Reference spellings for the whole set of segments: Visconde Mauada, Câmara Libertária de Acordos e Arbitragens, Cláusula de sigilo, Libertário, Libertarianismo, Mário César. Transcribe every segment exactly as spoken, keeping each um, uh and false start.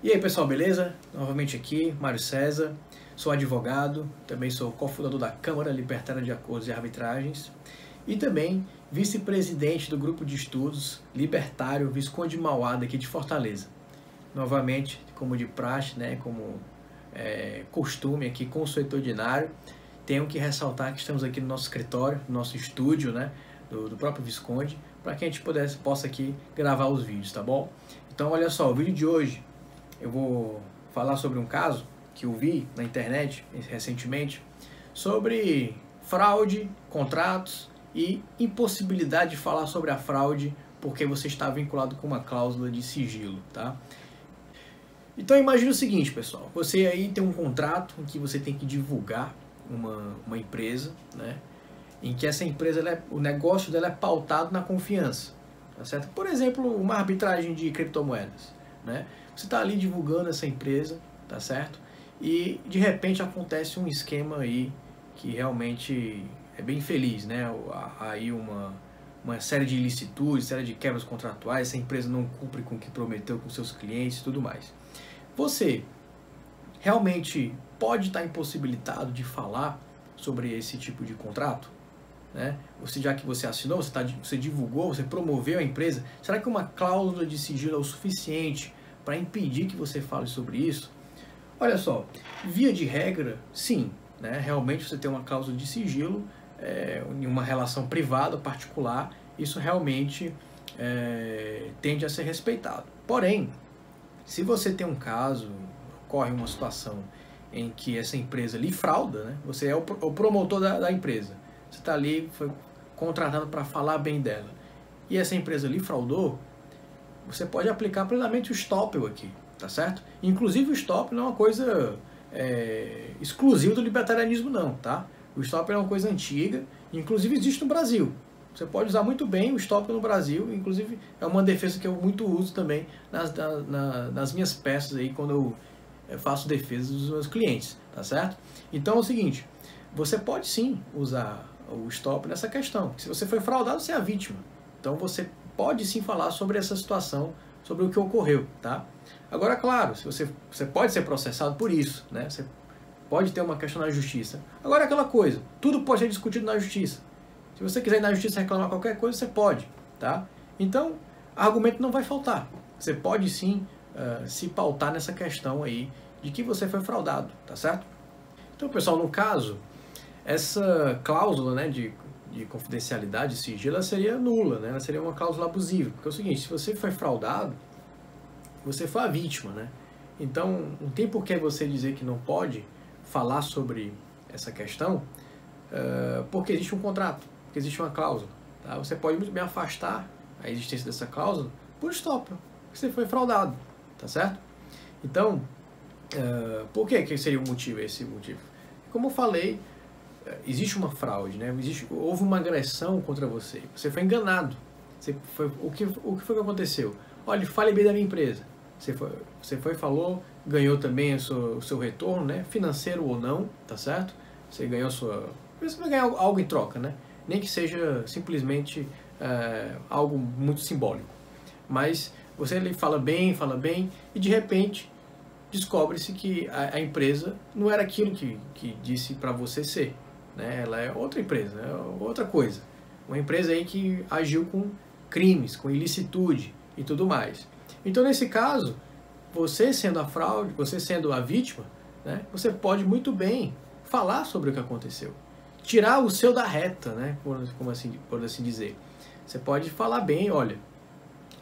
E aí pessoal, beleza? Novamente aqui, Mário César, sou advogado, também sou cofundador da Câmara Libertária de Acordos e Arbitragens e também vice-presidente do grupo de estudos libertário Visconde Mauada aqui de Fortaleza. Novamente, como de praxe, né, como é, costume aqui consuetudinário, tenho que ressaltar que estamos aqui no nosso escritório, no nosso estúdio, né, do, do próprio Visconde, para que a gente pudesse, possa aqui gravar os vídeos, tá bom? Então olha só, o vídeo de hoje eu vou falar sobre um caso que eu vi na internet recentemente sobre fraude, contratos e impossibilidade de falar sobre a fraude porque você está vinculado com uma cláusula de sigilo, tá? Então imagine o seguinte, pessoal, você aí tem um contrato em que você tem que divulgar uma, uma empresa, né? Em que essa empresa, ela é, o negócio dela é pautado na confiança, tá certo? Por exemplo, uma arbitragem de criptomoedas, né? Você está ali divulgando essa empresa, tá certo? E de repente acontece um esquema aí que realmente é bem infeliz, né? Aí uma, uma série de ilicitudes, série de quebras contratuais, essa empresa não cumpre com o que prometeu com seus clientes e tudo mais. Você realmente pode estar impossibilitado de falar sobre esse tipo de contrato? Né? Você, já que você assinou, você, tá, você divulgou, você promoveu a empresa, será que uma cláusula de sigilo é o suficiente para impedir que você fale sobre isso? Olha só, via de regra, sim, né? Realmente você tem uma cláusula de sigilo é, em uma relação privada, particular, isso realmente é, tende a ser respeitado. Porém, se você tem um caso, ocorre uma situação em que essa empresa lhe frauda, né? Você é o, o promotor da, da empresa, você está ali, foi contratado para falar bem dela, e essa empresa lhe fraudou, você pode aplicar plenamente o stop aqui, tá certo? Inclusive o stop não é uma coisa é, exclusiva do libertarianismo não, tá? O stop é uma coisa antiga, inclusive existe no Brasil. Você pode usar muito bem o stop no Brasil, inclusive é uma defesa que eu muito uso também nas, na, nas minhas peças aí, quando eu faço defesa dos meus clientes, tá certo? Então é o seguinte, você pode sim usar o stop nessa questão. Se você foi fraudado, você é a vítima. Então você pode sim falar sobre essa situação, sobre o que ocorreu, tá? Agora, claro, se você, você pode ser processado por isso, né? Você pode ter uma questão na justiça. Agora, aquela coisa, tudo pode ser discutido na justiça. Se você quiser ir na justiça reclamar qualquer coisa, você pode, tá? Então, argumento não vai faltar. Você pode sim uh, se pautar nessa questão aí de que você foi fraudado, tá certo? Então, pessoal, no caso, essa cláusula, né, de... de confidencialidade, sigilo, ela seria nula, né? Ela seria uma cláusula abusiva, porque é o seguinte, se você foi fraudado, você foi a vítima, né? Então, não tem por que você dizer que não pode falar sobre essa questão, uh, porque existe um contrato, porque existe uma cláusula, tá? Você pode muito bem afastar a existência dessa cláusula por stop, porque você foi fraudado, tá certo? Então, uh, por que que seria o motivo, esse motivo? Como eu falei, existe uma fraude, né? Existe, houve uma agressão contra você, você foi enganado, você foi, o, que, o que foi que aconteceu? Olha, fale bem da minha empresa, você foi, você foi falou, ganhou também o seu, o seu retorno, né? Financeiro ou não, tá certo? Você ganhou sua... Você vai ganhar algo em troca, né? Nem que seja simplesmente é, algo muito simbólico, mas você ele fala bem, fala bem, e de repente descobre-se que a, a empresa não era aquilo que, que disse para você ser. Ela é outra empresa, é outra coisa. Uma empresa aí que agiu com crimes, com ilicitude e tudo mais. Então, nesse caso, você sendo a fraude, você sendo a vítima, né, você pode muito bem falar sobre o que aconteceu. Tirar o seu da reta, né, por, como assim, por assim dizer. Você pode falar bem, olha,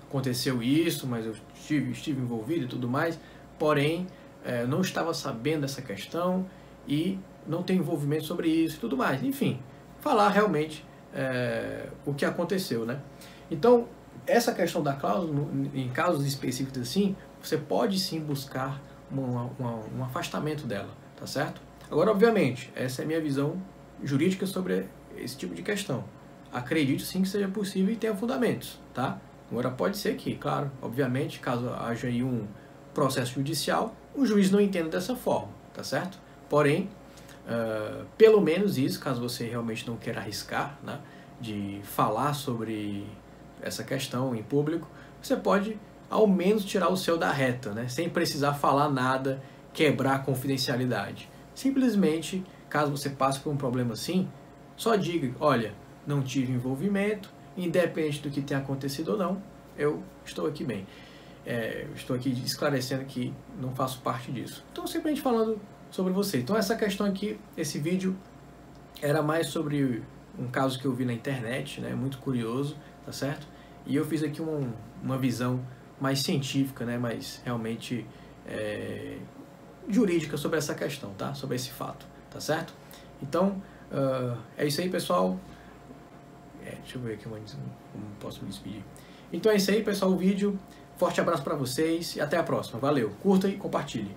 aconteceu isso, mas eu estive, estive envolvido e tudo mais, porém, é, não estava sabendo dessa questão e não tem envolvimento sobre isso e tudo mais. Enfim, falar realmente é, o que aconteceu, né? Então, essa questão da cláusula, em casos específicos assim, você pode sim buscar uma, uma, um afastamento dela, tá certo? Agora, obviamente, essa é a minha visão jurídica sobre esse tipo de questão. Acredito sim que seja possível e tenha fundamentos, tá? Agora, pode ser que, claro, obviamente, caso haja aí um processo judicial, o juiz não entenda dessa forma, tá certo? Porém, Uh, pelo menos isso, caso você realmente não queira arriscar, né, de falar sobre essa questão em público, você pode ao menos tirar o céu da reta, né? Sem precisar falar nada, quebrar a confidencialidade. Simplesmente, caso você passe por um problema assim, só diga, olha, não tive envolvimento, independente do que tenha acontecido ou não, eu estou aqui bem. É, estou aqui esclarecendo que não faço parte disso. Então, simplesmente falando sobre você. Então, essa questão aqui, esse vídeo, era mais sobre um caso que eu vi na internet, né? Muito curioso, tá certo? E eu fiz aqui um, uma visão mais científica, né? Mais realmente é, jurídica sobre essa questão, tá? Sobre esse fato, tá certo? Então, uh, é isso aí, pessoal. É, deixa eu ver aqui como posso me despedir. Então é isso aí, pessoal, o vídeo. Forte abraço para vocês e até a próxima. Valeu, curta e compartilhe.